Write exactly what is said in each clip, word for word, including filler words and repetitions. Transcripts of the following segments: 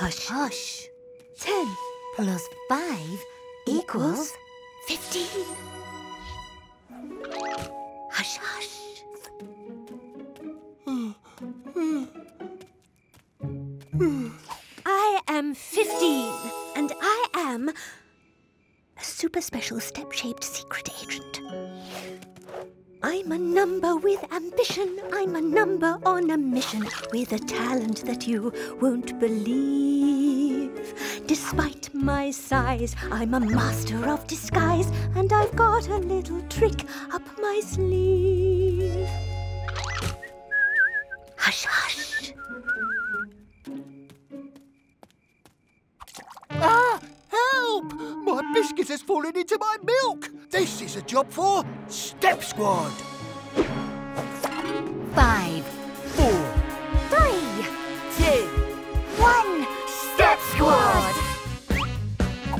Hush, hush. Ten plus five equals fifteen. Hush, hush. I am fifteen, and I am a super special step-shaped secret agent. I'm a number with ambition. I'm a number on a mission with a talent that you won't believe. Despite my size, I'm a master of disguise, and I've got a little trick up my sleeve. Hush, hush. Ah! Help! My biscuit has fallen into my milk! This is a job for Step Squad! Five, four, three, two, one, Step Squad!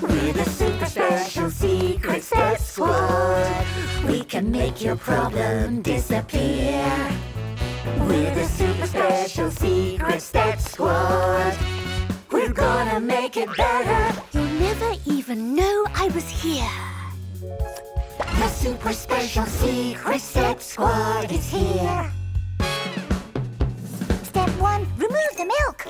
We're the super special secret Step Squad! We can make your problem disappear! We're the super special secret Step Squad! We're gonna make it better. You'll never even know I was here. The super special secret Step Squad is here. Step one, remove the milk.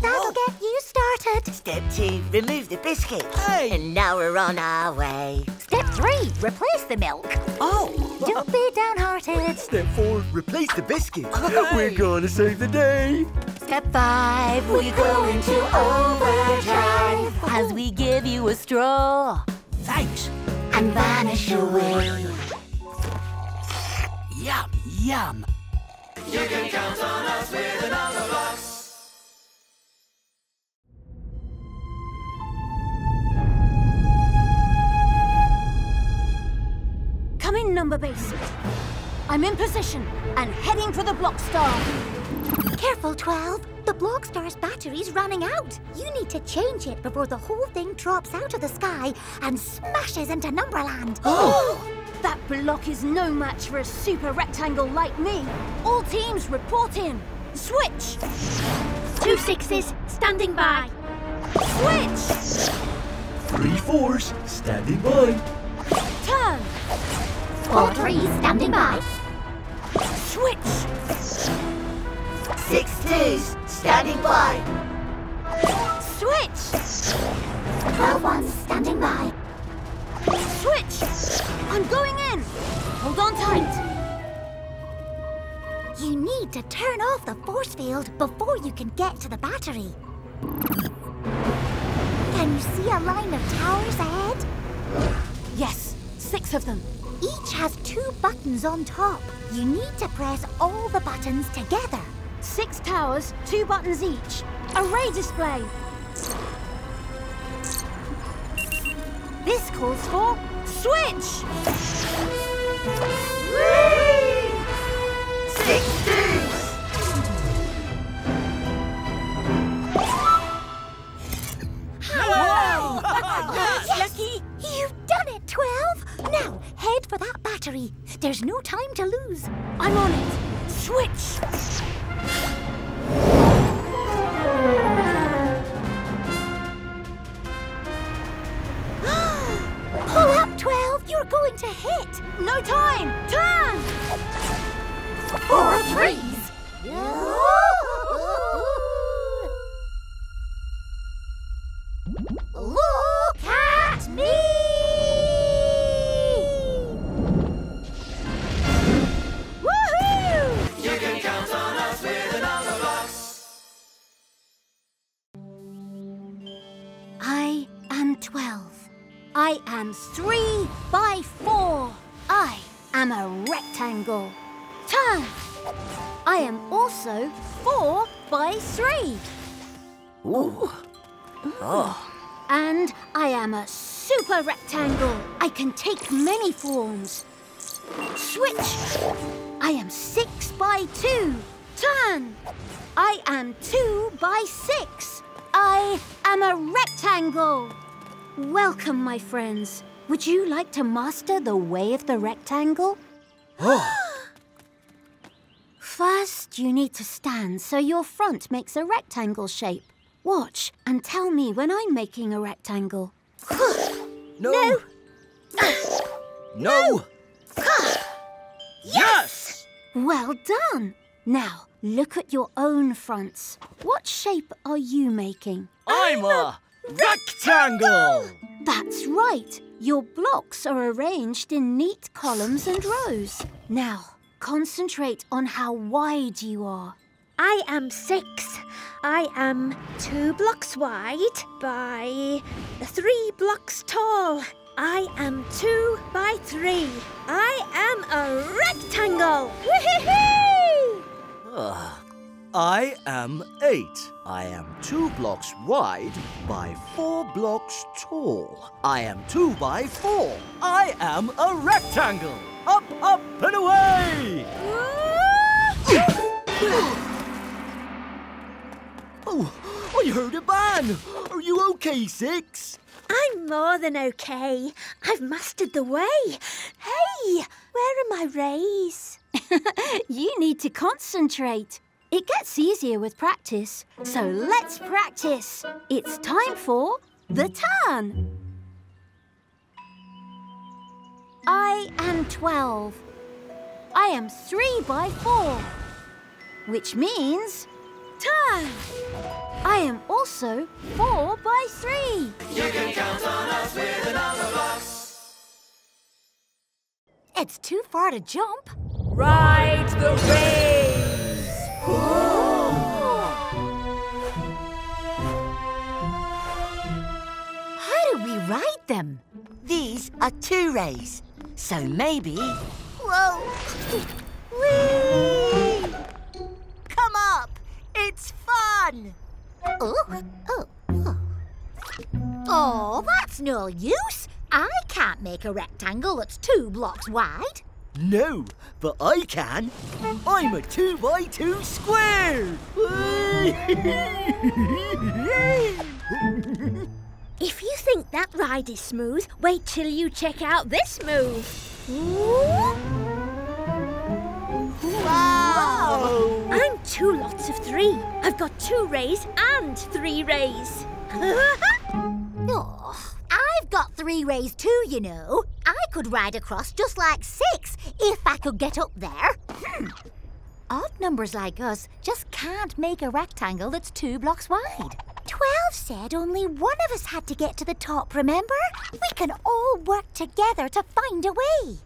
That'll get you started. Step two, remove the biscuit. Hey. And now we're on our way. Step three, replace the milk. Oh. Don't be downhearted. Step four, replace the biscuit. Hey. We're gonna save the day. Step five, we go into overdrive as we give you a straw. Thanks. And vanish away. Yum, yum. You can count on us with the Numberblocks. Come in, Number Base. I'm in position and heading for the block star. Careful, twelve. The block star's battery's running out. You need to change it before the whole thing drops out of the sky and smashes into Numberland. Oh! That block is no match for a super rectangle like me. All teams report in. Switch! Two sixes, standing by. Switch! Three fours, standing by. Turn! Four threes, standing by. Switch! Six twos, standing by. Switch! Twelve ones, standing by. Switch! I'm going in! Hold on tight! You need to turn off the force field before you can get to the battery. Can you see a line of towers ahead? Yes, six of them. Each has two buttons on top. You need to press all the buttons together. Six towers, two buttons each. Array display. This calls for switch! Whee! Six twos! Hello! Yes! Lucky! You've done it, twelve! Now, head for that battery. There's no time to lose. I'm on it. Switch! Pull up, twelve! You're going to hit! No time! Turn! Four threes! Look at me! twelve. I am three by four. I am a rectangle. Turn. I am also four by three. Ooh. Oh. And I am a super rectangle. I can take many forms. Switch. I am six by two. Turn. I am two by six. I am a rectangle. Welcome, my friends. Would you like to master the way of the rectangle? Oh. First, you need to stand so your front makes a rectangle shape. Watch and tell me when I'm making a rectangle. No! No! No! Yes! Well done! Now, look at your own fronts. What shape are you making? I'm, I'm a rectangle! rectangle! That's right. Your blocks are arranged in neat columns and rows. Now, concentrate on how wide you are. I am six. I am two blocks wide by three blocks tall. I am two by three. I am a rectangle. Wee-hee-hee! Uh, I am eight. I am two blocks wide by four blocks tall. I am two by four. I am a rectangle. Up, up and away! Oh, I heard a bang. Are you okay, Six? I'm more than okay. I've mastered the way. Hey, where are my rays? You need to concentrate. It gets easier with practice, so let's practice. It's time for the turn. I am twelve. I am three by four, which means turn. I am also four by three. You can count on us with the number blocks. It's too far to jump. Ride the rays. How do we ride them? These are two rays, so maybe... Whoa! Whee! Come up! It's fun! Oh, oh, oh. Oh, that's no use. I can't make a rectangle that's two blocks wide. No, but I can. I'm a two by two square. If you think that ride is smooth, wait till you check out this move. Wow! Wow. I'm two lots of three. I've got two rays and three rays. Oh, I've got three rays too, you know. I could ride across just like Six if I could get up there. Hmm. Odd numbers like us just can't make a rectangle that's two blocks wide. Twelve said only one of us had to get to the top, remember? We can all work together to find a way.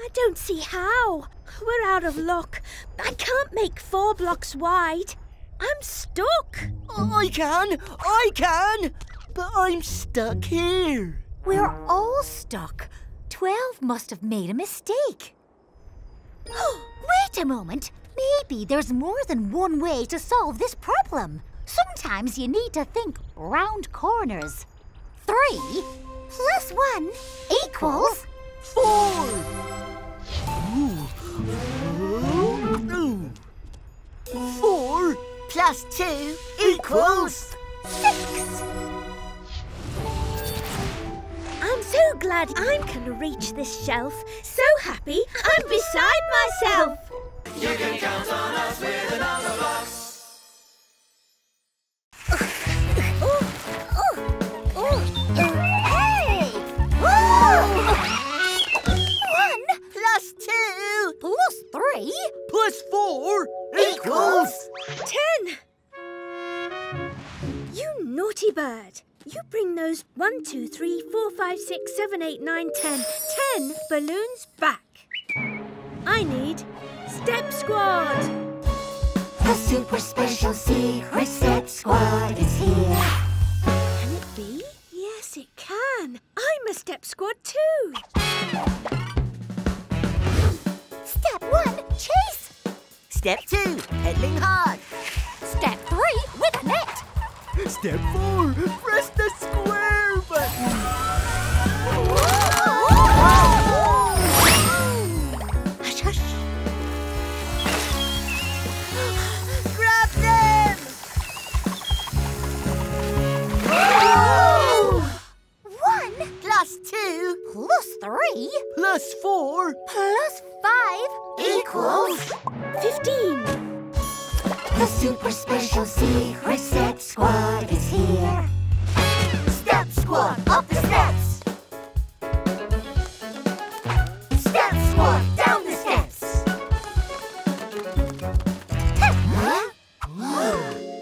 I don't see how. We're out of luck. I can't make four blocks wide. I'm stuck. I can. I can. But I'm stuck here. We're all stuck. Twelve must have made a mistake. Wait a moment. Maybe there's more than one way to solve this problem. Sometimes you need to think round corners. Three plus one equals four. Ooh. Four plus two equals six. I'm so glad I can reach this shelf. So happy I'm beside myself. You can count on us with the number blocks. Plus three plus four equals ten. You naughty bird. You bring those one, two, three, four, five, six, seven, eight, nine, ten, ten balloons back. I need Step Squad. The super special secret Step Squad is here. Can it be? Yes, it can. I'm a Step Squad too. Step one, chase. Step two, pedaling hard. Step three, with a net. Step four, press the square button. Hush, hush. Grab them! Oh! One plus two plus three plus four plus five equals fifteen. The super special secret step squad is here. Step squad, up the steps. Step squad, down the steps. Huh?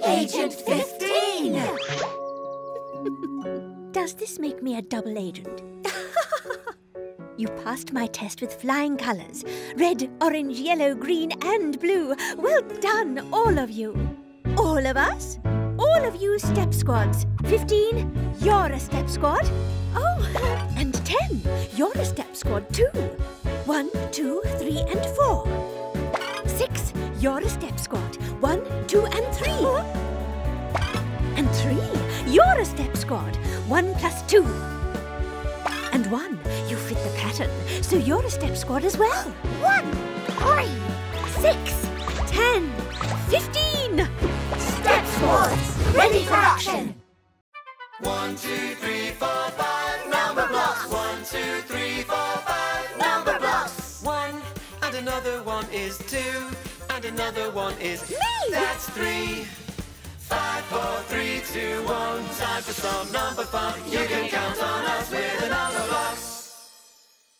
Agent fifteen! Does this make me a double agent? You passed my test with flying colours. Red, orange, yellow, green and blue. Well done, all of you. All of us? All of you step squads. Fifteen, you're a step squad. Oh, and ten, you're a step squad too. One, two, three and four. Six, you're a step squad. One, two and three. And three, you're a step squad. One plus two. And one, you fit the pattern, so you're a step squad as well. One, three, six, ten, fifteen. Step squads, ready for action. One, two, three, four, five, number blocks. One, two, three, four, five, number blocks. One, and another one is two, and another one is me. That's three. Five, four, three, two, one. Time for some number fun. You can count on us with a number box.